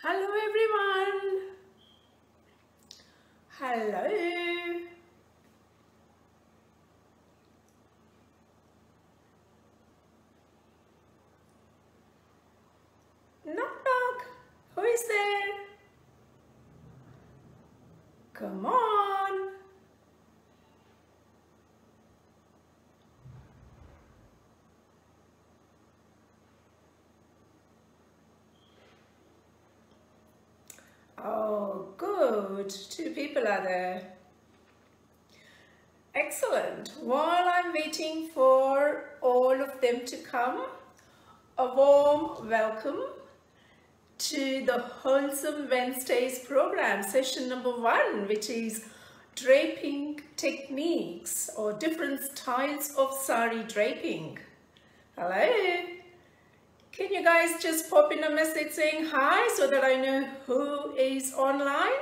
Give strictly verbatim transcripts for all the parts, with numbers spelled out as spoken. Hello everyone. Hello. Knock knock. Who is there? Come on. Oh, good. Two people are there. Excellent. While I'm waiting for all of them to come, a warm welcome to the Wholesome Wednesdays program, session number one, which is draping techniques or different styles of sari draping. Hello. Can you guys just pop in a message saying hi so that I know who is online?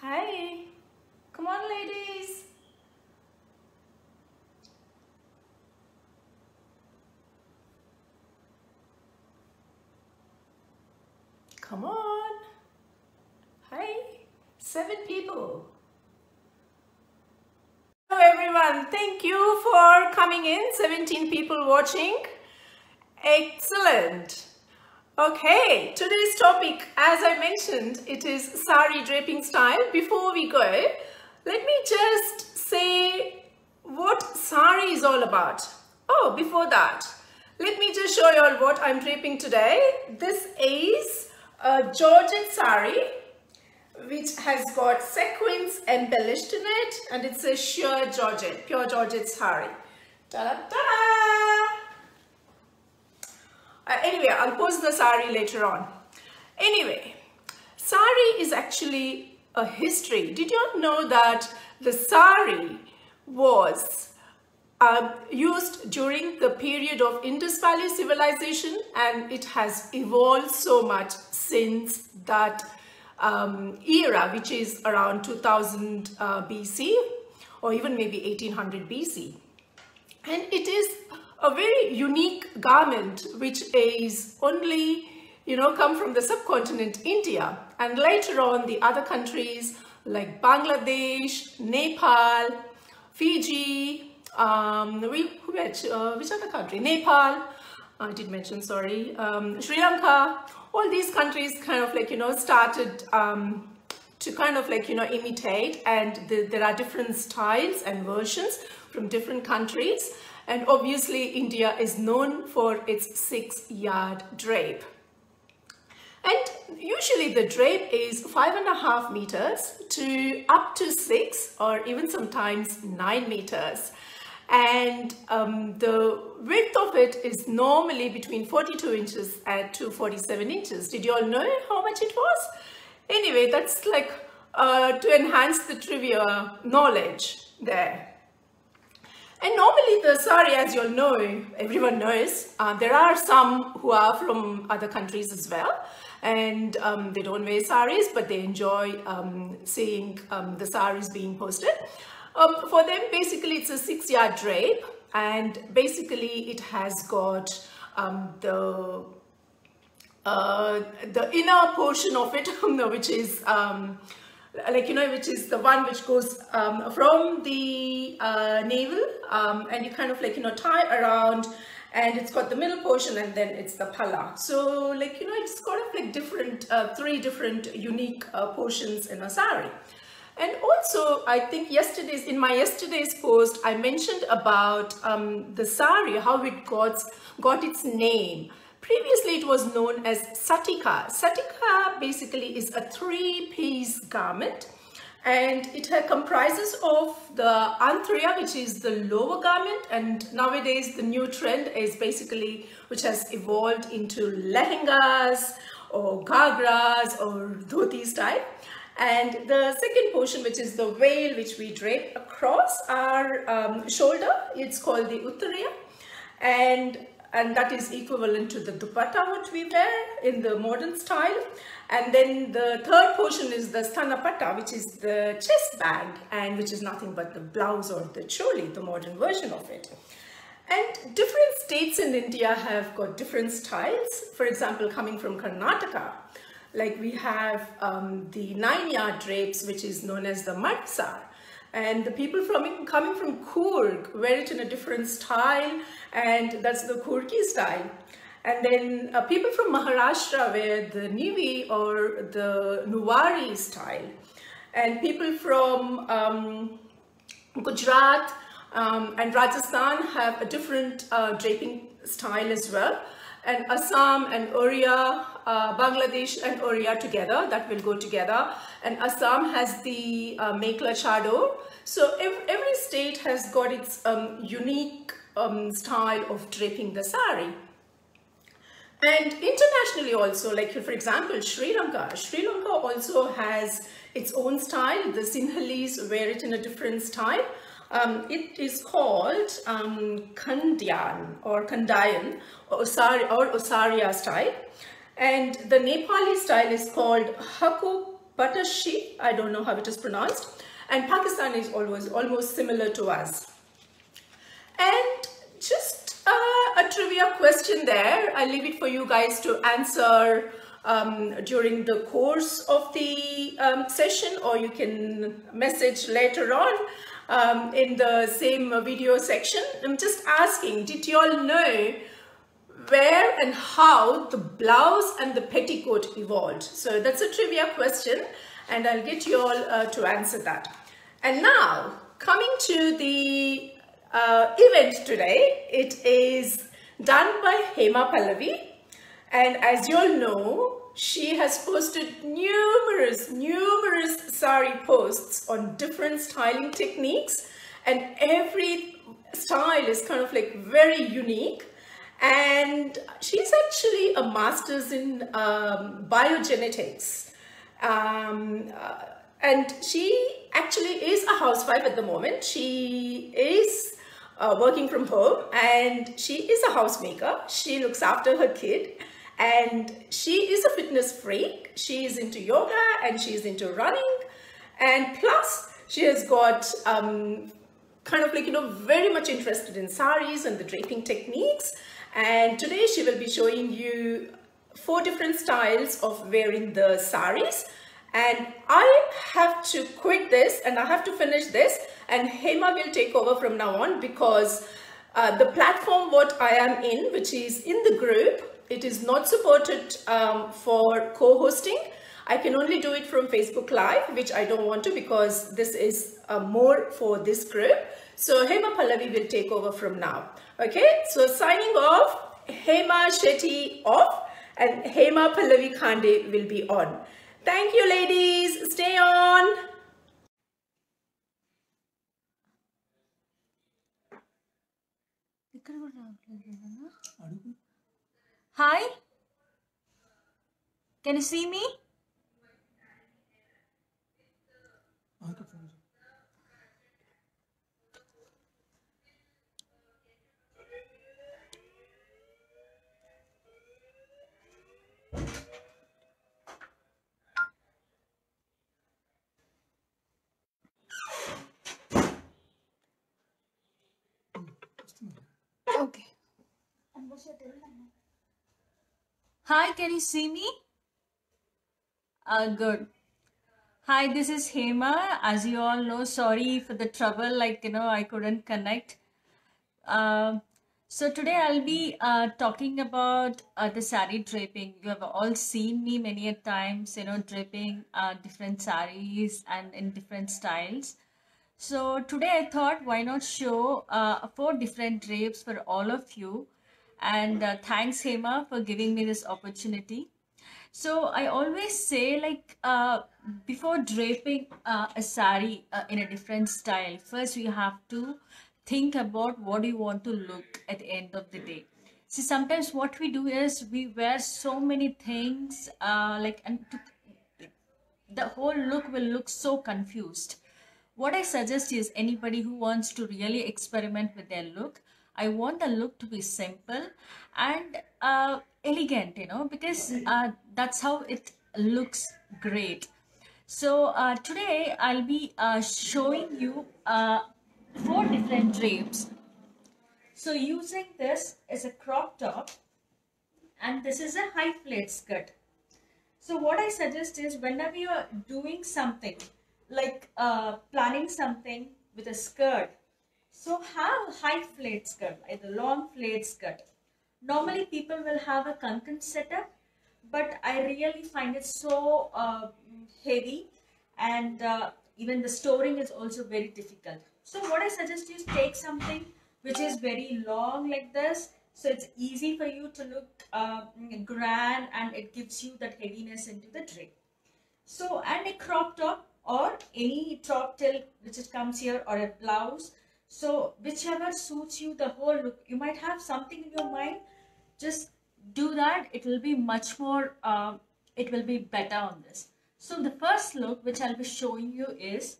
Hi, come on ladies. Come on. Hi, seven people. Hello everyone. Thank you for coming in. seventeen people watching. Excellent. Okay, today's topic, as I mentioned, it is sari draping style. Before we go, let me just say what sari is all about. Oh, before that, let me just show you all what I'm draping today. This is a Georgette sari which has got sequins embellished in it, and it's a sheer Georgette, pure Georgette sari. Ta-da, ta-da! Uh, anyway, I'll post the sari later on. Anyway, sari is actually a history. Did you know that the sari was Uh, used during the period of Indus Valley Civilisation, and it has evolved so much since that um, era, which is around two thousand uh, B C or even maybe eighteen hundred B C. And it is a very unique garment which is only, you know, come from the subcontinent India, and later on the other countries like Bangladesh, Nepal, Fiji, um we which, uh, which other country, Nepal, I did mention, sorry, um Sri Lanka, all these countries kind of like, you know, started um to kind of like, you know, imitate, and the, there are different styles and versions from different countries, and obviously India is known for its six yard drape, and usually the drape is five and a half meters to up to six or even sometimes nine meters. And um, the width of it is normally between forty-two inches and two hundred forty-seven inches. Did you all know how much it was? Anyway, that's like uh, to enhance the trivia knowledge there. And normally the sari, as you all know, everyone knows, uh, there are some who are from other countries as well, and um, they don't wear saris, but they enjoy um, seeing um, the saris being posted. Um, for them, basically, it's a six-yard drape, and basically, it has got um, the uh, the inner portion of it, which is um, like, you know, which is the one which goes um, from the uh, navel, um, and you kind of like, you know, tie around, and it's got the middle portion, and then it's the palla. So, like, you know, it's got like different uh, three different unique uh, portions in a sari. And also, I think yesterday's in my yesterday's post, I mentioned about um, the sari, how it got, got its name. Previously, it was known as Sattika. Sattika basically is a three-piece garment, and it comprises of the Antriya, which is the lower garment, and nowadays the new trend is basically, which has evolved into lehengas or ghagras or dhoti style. And the second portion, which is the veil, which we drape across our um, shoulder, it's called the Uttariya. And and that is equivalent to the dupatta what we wear in the modern style. And then the third portion is the Stanapatta, which is the chest band, and which is nothing but the blouse or the choli, the modern version of it. And different states in India have got different styles. For example, coming from Karnataka, like we have um, the nine-yard drapes, which is known as the Madisar. And the people from coming from Coorg wear it in a different style, and that's the Coorgi style. And then uh, people from Maharashtra wear the Nivi or the Nauvari style. And people from um, Gujarat um, and Rajasthan have a different uh, draping style as well. And Assam and Odiya, uh, Bangladesh and Odiya together, that will go together. And Assam has the uh, Mekhela Chador. So every, every state has got its um, unique um, style of draping the sari. And internationally also, like for example, Sri Lanka. Sri Lanka also has its own style. The Sinhalese wear it in a different style. Um, it is called um, Kandyan or Kandyan or Osaria, or Osaria style. And the Nepali style is called Haku Patasihh. I don't know how it is pronounced. And Pakistan is always almost similar to us. And just uh, a trivia question there. I leave it for you guys to answer um, during the course of the um, session, or you can message later on. Um, in the same video section, I'm just asking, did you all know where and how the blouse and the petticoat evolved? So that's a trivia question, and I'll get you all uh, to answer that. And now, coming to the uh, event today, it is done by Hema Pallavi, and as you all know, she has posted numerous, numerous sari posts on different styling techniques, and every style is kind of like very unique. And she's actually a master's in um, biogenetics. Um, uh, and she actually is a housewife at the moment. She is uh, working from home, and she is a housemaker. She looks after her kid. And she is a fitness freak. She is into yoga and she is into running, and plus she has got um, kind of like, you know, very much interested in saris and the draping techniques. And today she will be showing you four different styles of wearing the saris. And I have to quit this and I have to finish this, and Hema will take over from now on, because uh, the platform what I am in, which is in the group, it is not supported um, for co-hosting. I can only do it from Facebook Live, which I don't want to, because this is uh, more for this group. So Hema Pallavi will take over from now. Okay, so signing off, Hema Shetty off, and Hema Pallavi Khande will be on. Thank you, ladies. Stay on. Hi, can you see me? Okay. Hi, can you see me? Uh, good. Hi, this is Hema. As you all know, sorry for the trouble, like, you know, I couldn't connect. Uh, so today I'll be uh, talking about uh, the sari draping. You have all seen me many a times, you know, draping uh, different saris and in different styles. So today I thought, why not show uh, four different drapes for all of you. And uh, thanks, Hema, for giving me this opportunity. So I always say, like, uh, before draping uh, a sari uh, in a different style, first we have to think about what you want to look at the end of the day. See, sometimes what we do is we wear so many things, uh, like, and to, the whole look will look so confused. What I suggest is anybody who wants to really experiment with their look, I want the look to be simple and uh, elegant, you know, because uh, that's how it looks great. So uh, today I'll be uh, showing you uh, four different drapes. So using this is a crop top and this is a high plait skirt. So what I suggest is whenever you are doing something like uh, planning something with a skirt, so have high plait skirt, either long plait skirt. Normally people will have a kankan setup, but I really find it so uh, heavy and uh, even the storing is also very difficult. So what I suggest is take something which is very long like this, so it's easy for you to look uh, grand and it gives you that heaviness into the drape. So, and a crop top or any top till which it comes here, or a blouse. So whichever suits you the whole look. You might have something in your mind, just do that. It will be much more, uh, it will be better on this. So the first look which I'll be showing you is,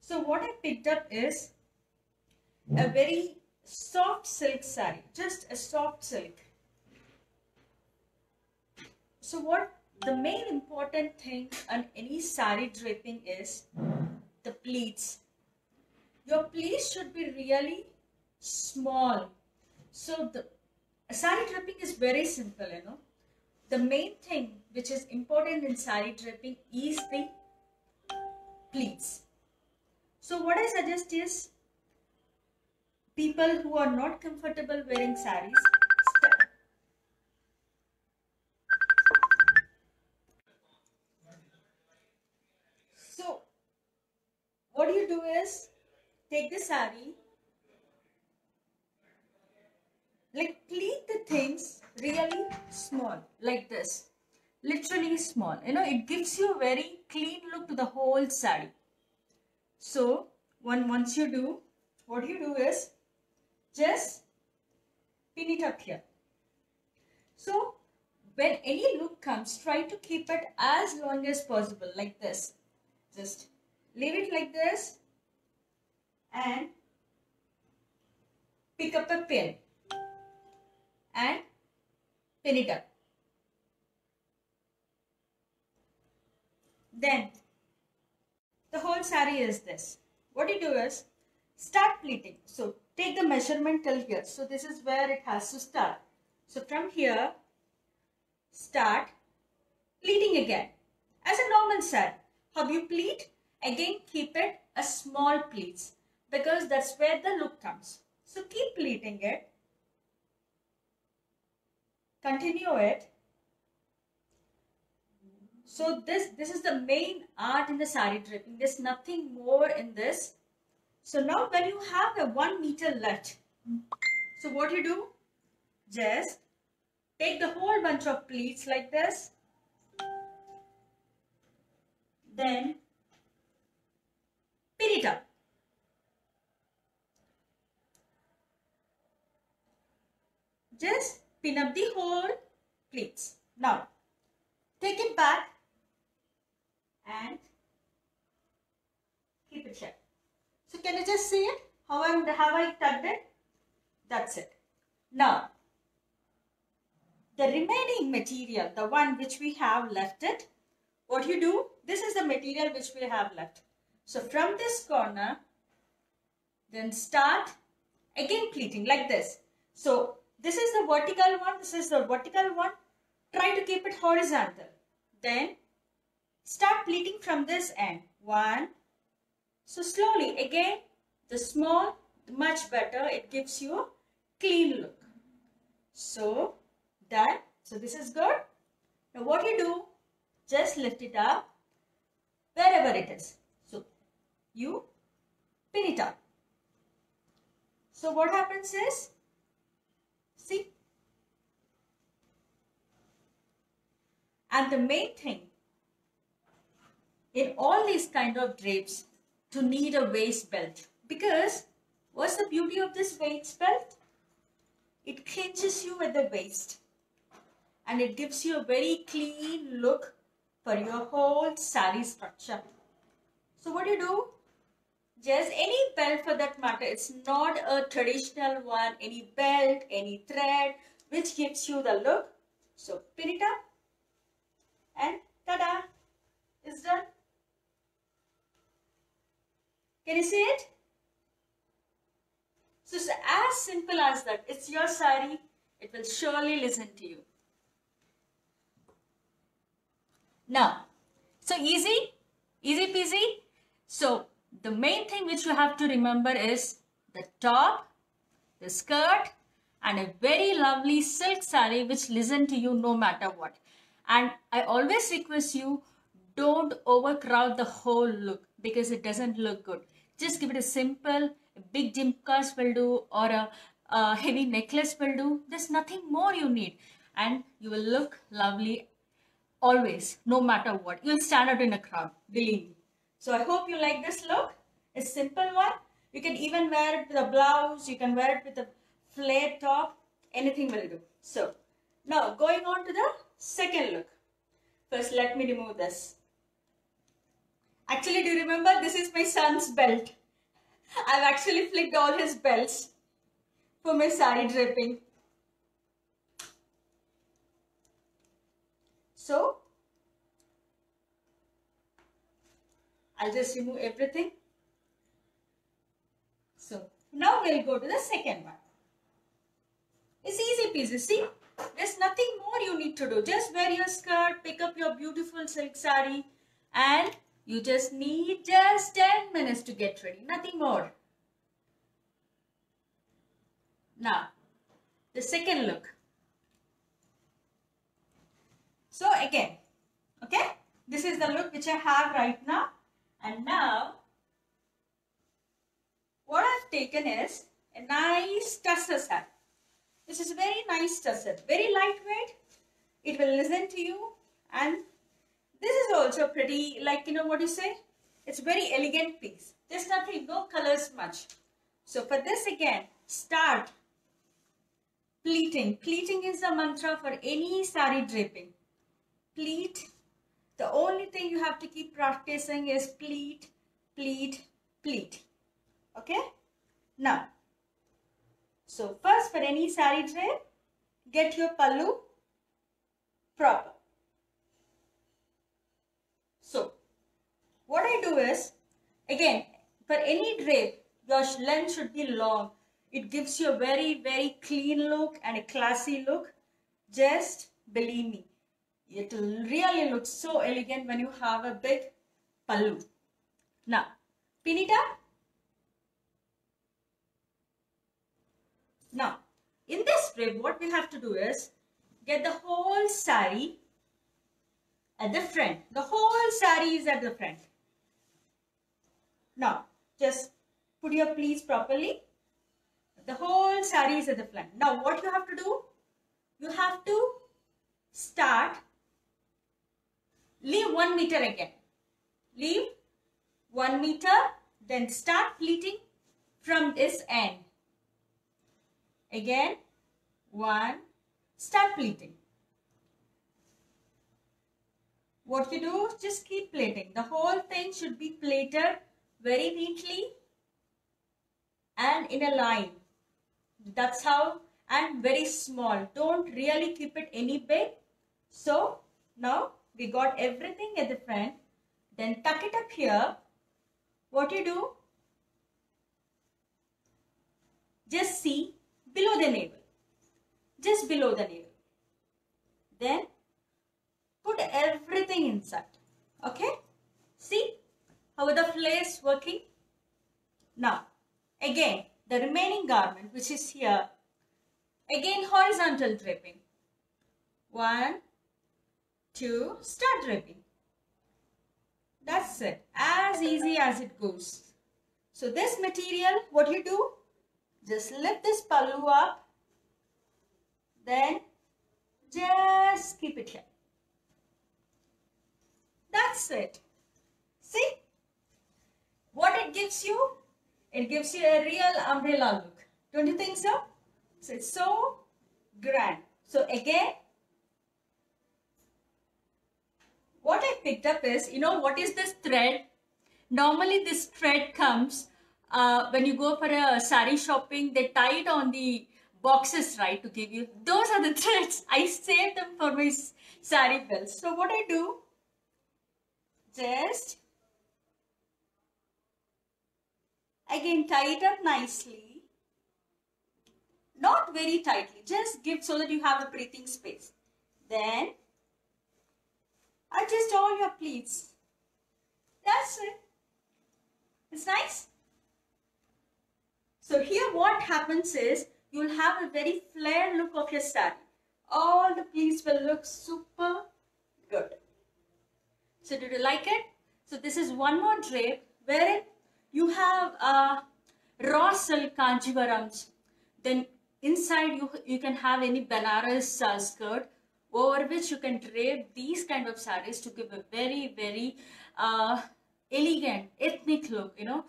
so what I picked up is a very soft silk saree, just a soft silk. So what the main important thing on any saree draping is the pleats. Your pleats should be really small. So the saree draping is very simple, you know. The main thing which is important in saree draping is the pleats. So what I suggest is people who are not comfortable wearing sarees, so what you do is take the saree, like pleat the things really small like this, literally small, you know, it gives you a very clean look to the whole saree. So one, once you do, what you do is just pin it up here. So when any look comes, try to keep it as long as possible like this. Just leave it like this and pick up a pin and pin it up. Then the whole saree is this. What you do is start pleating. So take the measurement till here. So this is where it has to start. So from here, start pleating again. As a normal saree, how you pleat? Again, keep it a small pleats because that's where the look comes. So keep pleating it. Continue it. So this, this is the main art in the saree draping. There's nothing more in this. So now when you have a one meter left, so what you do, just take the whole bunch of pleats like this. Then pin it up. Just pin up the whole pleats. Now take it back and keep it shut. So can you just see it? How I'm, have I tugged it? That's it. Now, the remaining material, the one which we have left it, what you do, this is the material which we have left. So from this corner, then start again pleating like this. So this is the vertical one, this is the vertical one. Try to keep it horizontal. Then start pleating from this end. One. So slowly, again, the small, much better, it gives you a clean look. So, done. So, this is good. Now, what you do, just lift it up wherever it is. So, you pin it up. So, what happens is, see, and the main thing in all these kind of drapes, to need a waist belt, because what's the beauty of this waist belt? It clinches you at the waist and it gives you a very clean look for your whole saree structure. So what do you do? Just any belt for that matter. It's not a traditional one. Any belt, any thread, which gives you the look. So pin it up and ta-da, it's done. Can you see it? So it's as simple as that. It's your sari. It will surely listen to you. Now, so easy, easy peasy. So the main thing which you have to remember is the top, the skirt, and a very lovely silk sari which listen to you no matter what. And I always request you, don't overcrowd the whole look because it doesn't look good. Just give it a simple, a big jhumkas will do, or a, a heavy necklace will do. There's nothing more you need. And you will look lovely always, no matter what. You'll stand out in a crowd, believe me. So I hope you like this look. It's a simple one. You can even wear it with a blouse. You can wear it with a flare top. Anything will do. So now going on to the second look. First, let me remove this. Actually, do you remember? This is my son's belt. I've actually flicked all his belts for my sari draping. So, I'll just remove everything. So, now we'll go to the second one. It's easy peasy, see? There's nothing more you need to do. Just wear your skirt, pick up your beautiful silk sari, and you just need just ten minutes to get ready. Nothing more. Now, the second look. So again, okay, this is the look which I have right now. And now, what I've taken is a nice tussar sari. This is very nice tussar, very lightweight. It will listen to you, and this is also pretty, like, you know what you say? It's very elegant piece. There's nothing, no colors much. So for this again, start pleating. Pleating is the mantra for any sari draping. Pleat. The only thing you have to keep practicing is pleat, pleat, pleat. Okay? Now, so first for any sari drape, get your pallu proper. So, what I do is, again, for any drape, your length should be long. It gives you a very, very clean look and a classy look. Just believe me, it will really look so elegant when you have a big pallu. Now, pin it up. Now, in this drape, what we have to do is, get the whole sari at the front. The whole sari is at the front. Now, just put your pleats properly. The whole sari is at the front. Now, what you have to do? You have to start. Leave one meter again. Leave one meter. Then start pleating from this end. Again, one. Start pleating. What you do, just keep plaiting. The whole thing should be plaited very neatly and in a line. That's how, and very small. Don't really keep it any big. So, now we got everything at the front. Then tuck it up here. What you do, just see below the navel. Just below the navel. Then, put everything inside. Okay? See how the flare is working? Now, again, the remaining garment which is here. Again, horizontal draping. One, two, start draping. That's it. As easy as it goes. So, this material, what you do? Just lift this pallu up. Then, just keep it here. That's it. See? What it gives you? It gives you a real umbrella look. Don't you think so? So it's so grand. So again, what I picked up is, you know, what is this thread? Normally this thread comes uh, when you go for a sari shopping, they tie it on the boxes, right, to give you. Those are the threads. I save them for my sari bells. So what I do, just again tie it up nicely, not very tightly, just give so that you have a breathing space. Then adjust all your pleats. That's it. It's nice. So here what happens is, you'll have a very flared look of your saree. All the pleats will look super good. So did you like it? So this is one more drape wherein you have uh, raw silk Kanjivarams. Then inside you, you can have any Banaras uh, skirt, over which you can drape these kind of sarees to give a very, very uh, elegant, ethnic look, you know.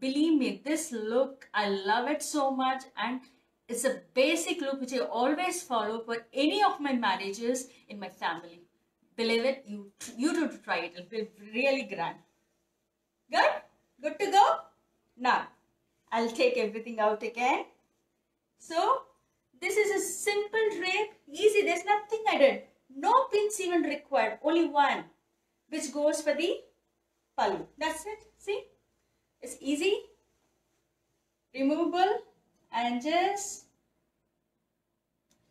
Believe me, this look, I love it so much, and it's a basic look which I always follow for any of my marriages in my family. Believe it, you, you do try it. It'll be really grand. Good? Good to go? Now, I'll take everything out again. So, this is a simple drape, easy, there's nothing I did. No pins even required, only one, which goes for the pallu. That's it, see? It's easy, removable, and just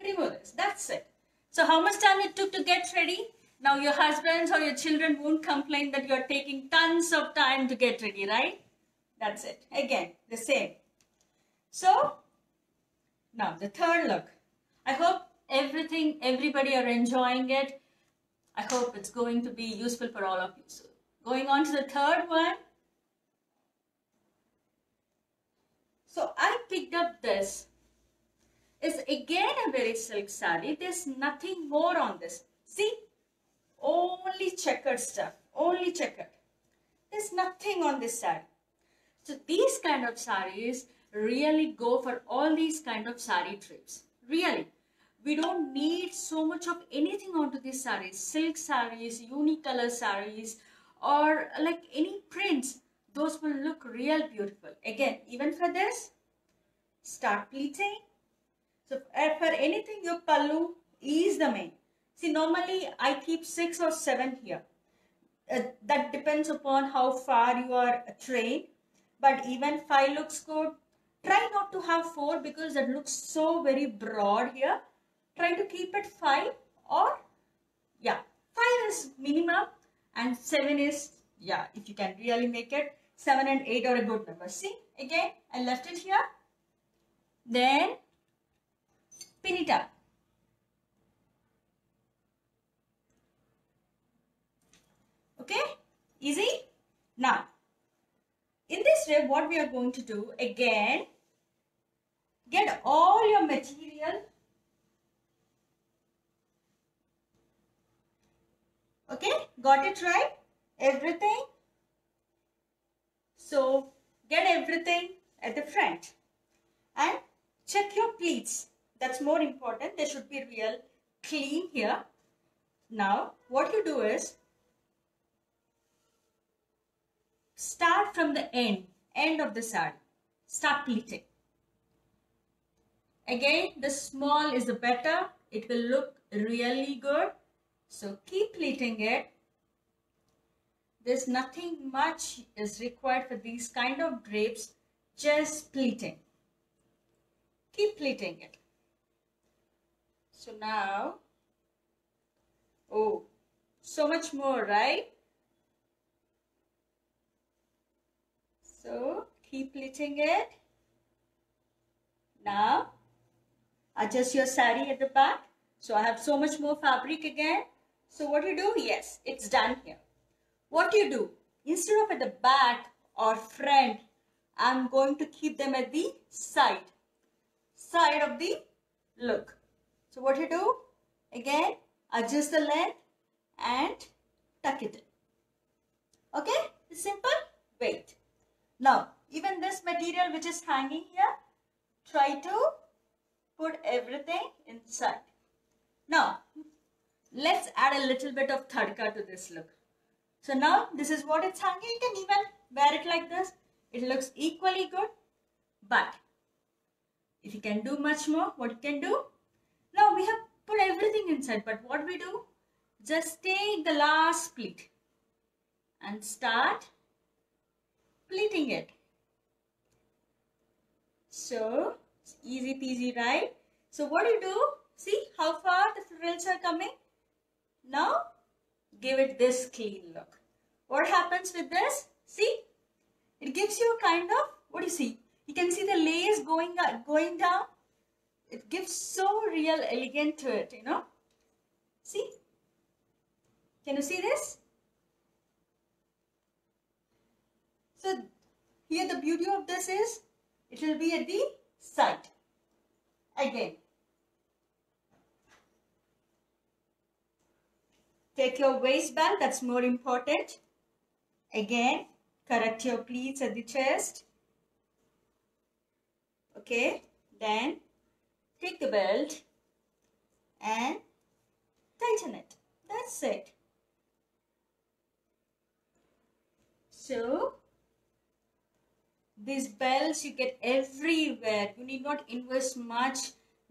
remove this. That's it. So how much time it took to get ready? Now your husbands or your children won't complain that you're taking tons of time to get ready, right? That's it. Again, the same. So now the third look. I hope everything, everybody are enjoying it. I hope it's going to be useful for all of you. So going on to the third one. So I picked up this. It's again a very silk saree. There's nothing more on this. See, only checkered stuff, only checkered. There's nothing on this saree. So these kind of sarees really go for all these kind of saree trips. Really, we don't need so much of anything onto these sarees. Silk sarees, unicolor sarees, or like any prints. Those will look real beautiful. Again, even for this, start pleating. So for anything, your pallu is the main. See, normally I keep six or seven here. Uh, that depends upon how far you are trained. But even five looks good. Try not to have four because it looks so very broad here. Try to keep it five or, yeah, five is minimum and seven is, yeah, if you can really make it. Seven and eight are a good number. See, again, I left it here. Then, pin it up. Okay, easy. Now, in this way, what we are going to do, again, get all your material. Okay, got it right? Everything. So get everything at the front and check your pleats. That's more important. They should be real clean here. Now what you do is start from the end end of the saree. Start pleating. Again, the small is the better. It will look really good. So keep pleating it. There's nothing much is required for these kind of drapes, just pleating. Keep pleating it. So now, oh, so much more, right? So keep pleating it. Now, adjust your saree at the back. So I have so much more fabric again. So what you do? Yes, it's done here. What you do, instead of at the back or front, I'm going to keep them at the side, side of the look. So what you do, again, adjust the length and tuck it in. Okay, it's simple, wait. Now, even this material which is hanging here, try to put everything inside. Now, let's add a little bit of tadka to this look. So now this is what it's hanging. You can even wear it like this. It looks equally good, but if you can do much more, what you can do? Now we have put everything inside, but what we do? Just take the last pleat and start pleating it. So it's easy peasy, right? So what do you do? See how far the frills are coming? Now give it this clean look. What happens with this? See, it gives you a kind of, what do you see? You can see the layers going up, going down. It gives so real elegant to it, you know. See? Can you see this? So here the beauty of this is it will be at the side again. Take your waistband, that's more important. Again, correct your pleats at the chest. Okay, then take the belt and tighten it. That's it. So, these belts you get everywhere. You need not invest much.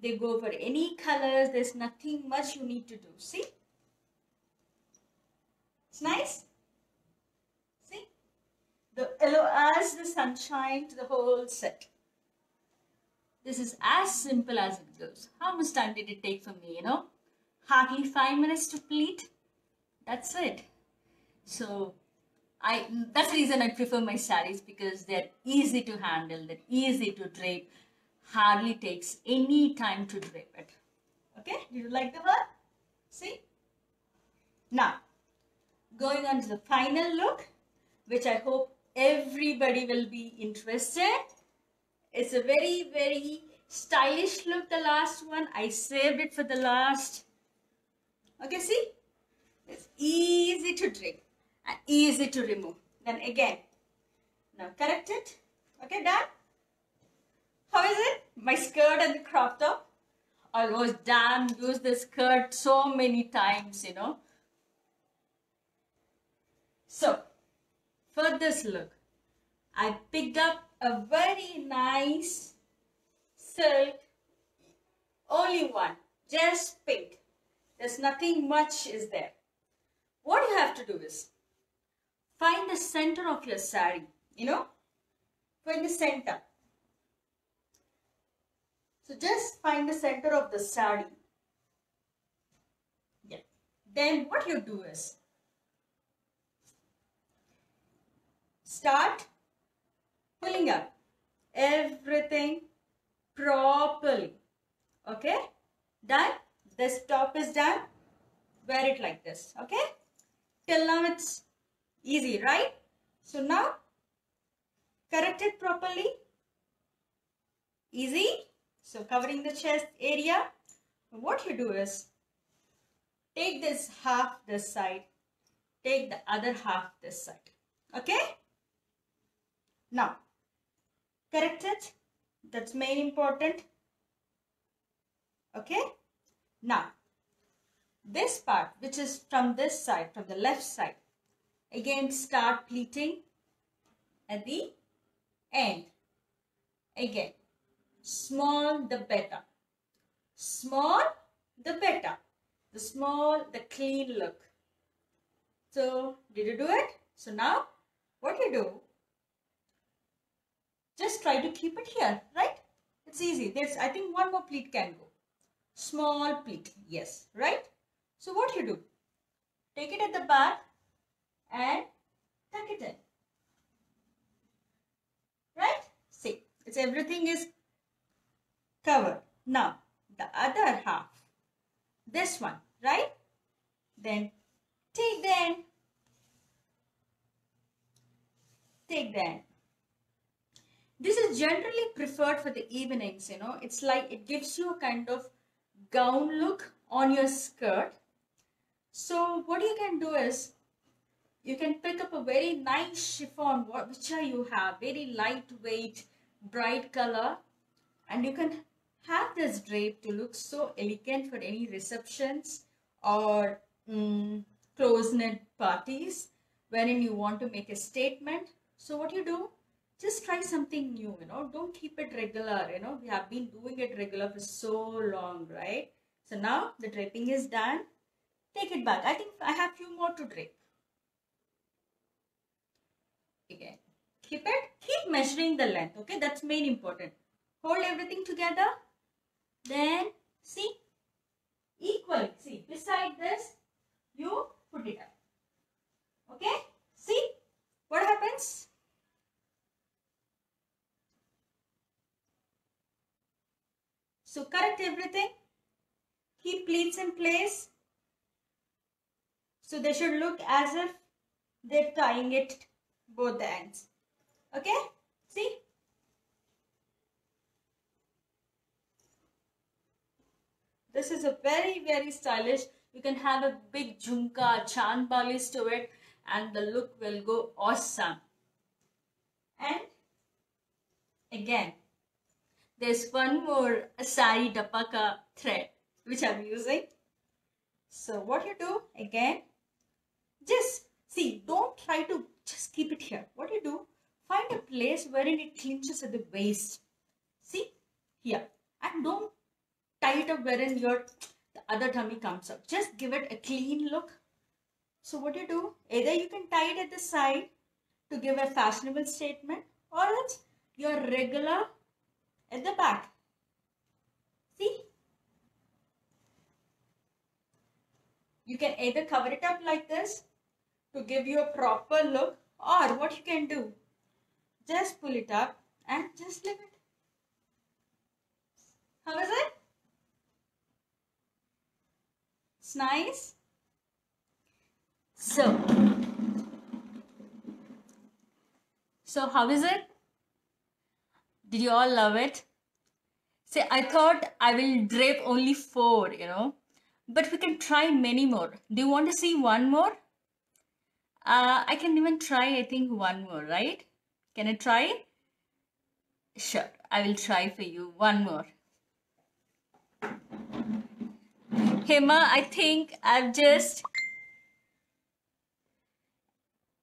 They go for any colors. There's nothing much you need to do. See? It's nice. See? The yellow adds the sunshine to the whole set. This is as simple as it goes. How much time did it take for me, you know? Hardly five minutes to pleat. That's it. So, I that's the reason I prefer my sarees, because they're easy to handle. They're easy to drape. Hardly takes any time to drape it. Okay? Do you like the one? See? Now, going on to the final look, which I hope everybody will be interested. It's a very, very stylish look, the last one. I saved it for the last. Okay, see? It's easy to drape and easy to remove. Then again, now correct it. Okay, done. How is it? My skirt and the crop top. I was damn used this skirt so many times, you know. So, for this look, I picked up a very nice silk, only one, just pink. There's nothing much is there. What you have to do is, find the center of your saree, you know, find the center. So, just find the center of the saree. Yeah. Then what you do is, start pulling up everything properly. Okay? Done. This top is done. Wear it like this. Okay? Till now it's easy, right? So now, correct it properly. Easy. So covering the chest area. What you do is, take this half this side. Take the other half this side. Okay? Now, correct it. That's main important. Okay. Now, this part, which is from this side, from the left side, again start pleating at the end. Again, small the better. Small the better. The small, the clean look. So, did you do it? So now, what you do? Just try to keep it here, right? It's easy. There's, I think, one more pleat can go. Small pleat, yes, right? So what you do? Take it at the back and tuck it in. Right? See, it's everything is covered. Now, the other half. This one, right? Then, take the end. Take the end. This is generally preferred for the evenings, you know. It's like it gives you a kind of gown look on your skirt. So what you can do is, you can pick up a very nice chiffon, whichever you have, very lightweight, bright color. And you can have this drape to look so elegant for any receptions or mm, close-knit parties wherein you want to make a statement. So what you do? just try something new, you know. Don't keep it regular, you know. We have been doing it regular for so long, right? So now the draping is done. Take it back. I think I have few more to drape. Again, keep it. Keep measuring the length, okay? That's main important. Hold everything together. Then, see, equally, see, beside this, you put it up. Okay? See, what happens? So, correct everything. Keep pleats in place. So, they should look as if they're tying it both the ends. Okay? See? This is a very, very stylish. You can have a big jhumka, chand balis to it, and the look will go awesome. And again, there's one more sari dapaka thread which I'm using. So what you do again, just see, don't try to just keep it here. What you do, find a place wherein it clinches at the waist. See, here. And don't tie it up wherein your the other tummy comes up. Just give it a clean look. So what you do, either you can tie it at the side to give a fashionable statement, or else your regular at the back. See, you can either cover it up like this to give you a proper look, or what you can do, just pull it up and just leave it. How is it? It's nice. So, so how is it? Did you all love it? See, I thought I will drape only four, you know, but we can try many more. Do you want to see one more? Uh, I can even try, I think, one more, right? Can I try? Sure, I will try for you one more. Hema, I think I've just...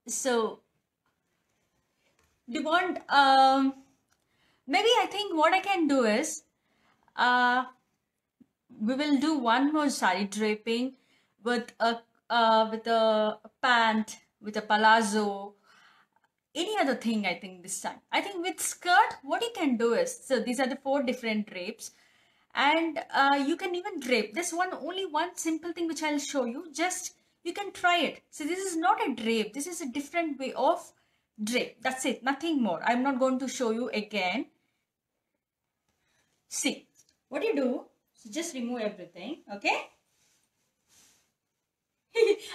So, do you want... Um, maybe I think what I can do is, uh, we will do one more sari draping with a, uh, with a pant, with a palazzo, any other thing I think this time. I think with skirt, what you can do is, so these are the four different drapes. And uh, you can even drape this one, only one simple thing which I'll show you. Just you can try it. So this is not a drape. This is a different way of drape. That's it. Nothing more. I'm not going to show you again. See, what you do, so just remove everything. Okay.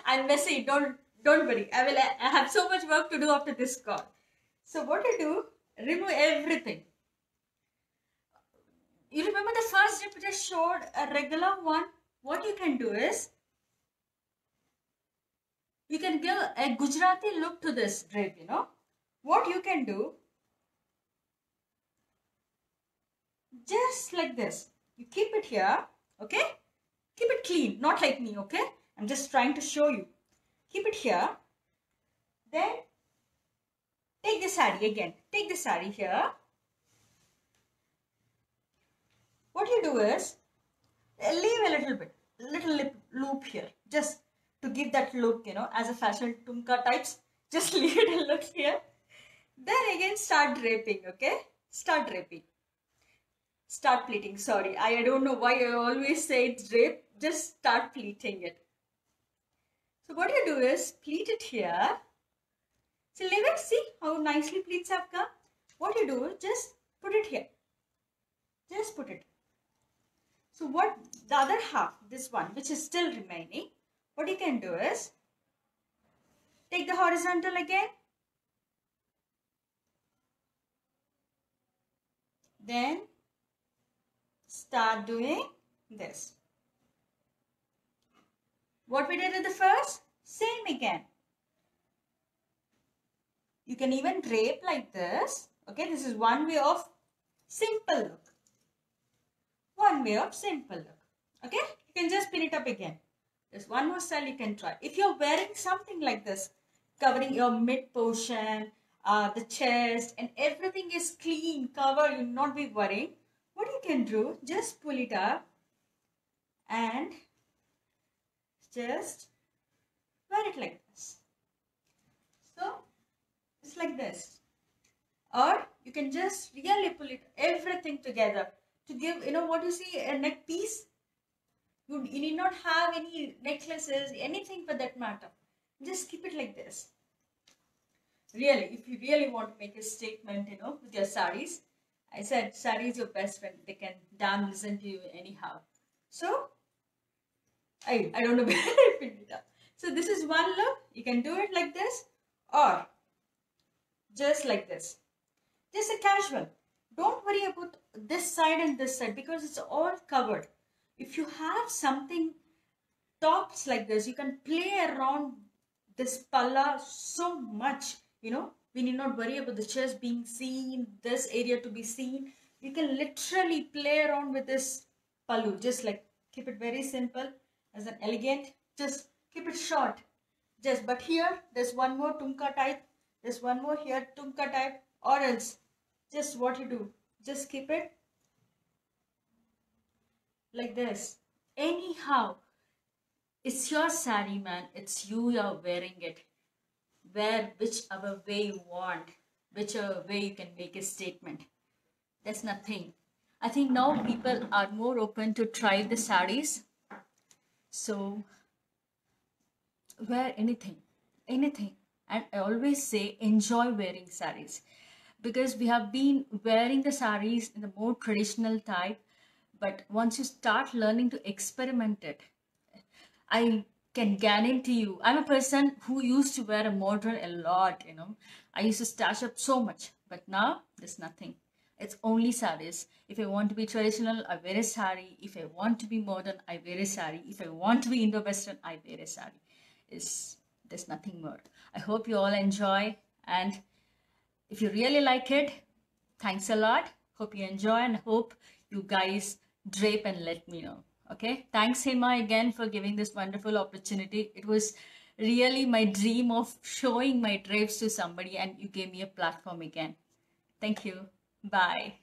I'm messy. Don't, don't worry. I will I have so much work to do after this call. So what you do, remove everything. You remember the first drip I showed, a regular one? What you can do is, you can give a Gujarati look to this drape, you know. What you can do, just like this. You keep it here, okay? Keep it clean, not like me, okay? I'm just trying to show you. Keep it here. Then, take the sari again. Take the sari here. What you do is, leave a little bit, little lip loop here, just to give that look, you know, as a fashion tumka types, just leave it a look here. Then again, start draping, okay? Start draping. Start pleating, sorry. I don't know why I always say it's drape, just start pleating it. So what you do is, pleat it here. So leave it, see how nicely pleats have come. What you do is, just put it here. Just put it. So what the other half, this one, which is still remaining, what you can do is, take the horizontal again. Then, start doing this. What we did at the first, same again. You can even drape like this. Okay, this is one way of simple look. One way of simple look. Okay, you can just pin it up again. There's one more style you can try. If you're wearing something like this, covering your mid portion uh, the chest, and everything is clean, covered. You'll not be worrying. What you can do, just pull it up and just wear it like this. So it's like this, or you can just really pull it everything together to give, you know what you see, a neck piece. You, you need not have any necklaces, anything for that matter. Just keep it like this. Really, if you really want to make a statement, you know, with your saris. I said, sari is your best friend. They can damn listen to you anyhow. So, I, I don't know where I picked it up. So, this is one look. You can do it like this or just like this. Just a casual. Don't worry about this side and this side because it's all covered. If you have something tops like this, you can play around this palla so much, you know. We need not worry about the chest being seen, this area to be seen. You can literally play around with this pallu. Just like keep it very simple as an elegant. Just keep it short. Just but here there's one more tumka type. There's one more here tumka type. Or else just what you do. Just keep it like this. Anyhow, it's your sari, man. It's you you're wearing it. Wear whichever way you want, whichever way you can make a statement. That's nothing. I think now people are more open to try the saris. So, wear anything, anything. And I always say enjoy wearing saris. Because we have been wearing the saris in the more traditional type. But once you start learning to experiment it, I can guarantee you, I'm a person who used to wear a modern a lot, you know. I used to stash up so much, but now there's nothing. It's only saris. If I want to be traditional, I wear a sari. If I want to be modern, I wear a sari. If I want to be Indo-Western, I wear a sari. It's, there's nothing more. I hope you all enjoy, and if you really like it, thanks a lot. Hope you enjoy and hope you guys drape and let me know. Okay, thanks Hema again for giving this wonderful opportunity. It was really my dream of showing my drapes to somebody and you gave me a platform again. Thank you. Bye.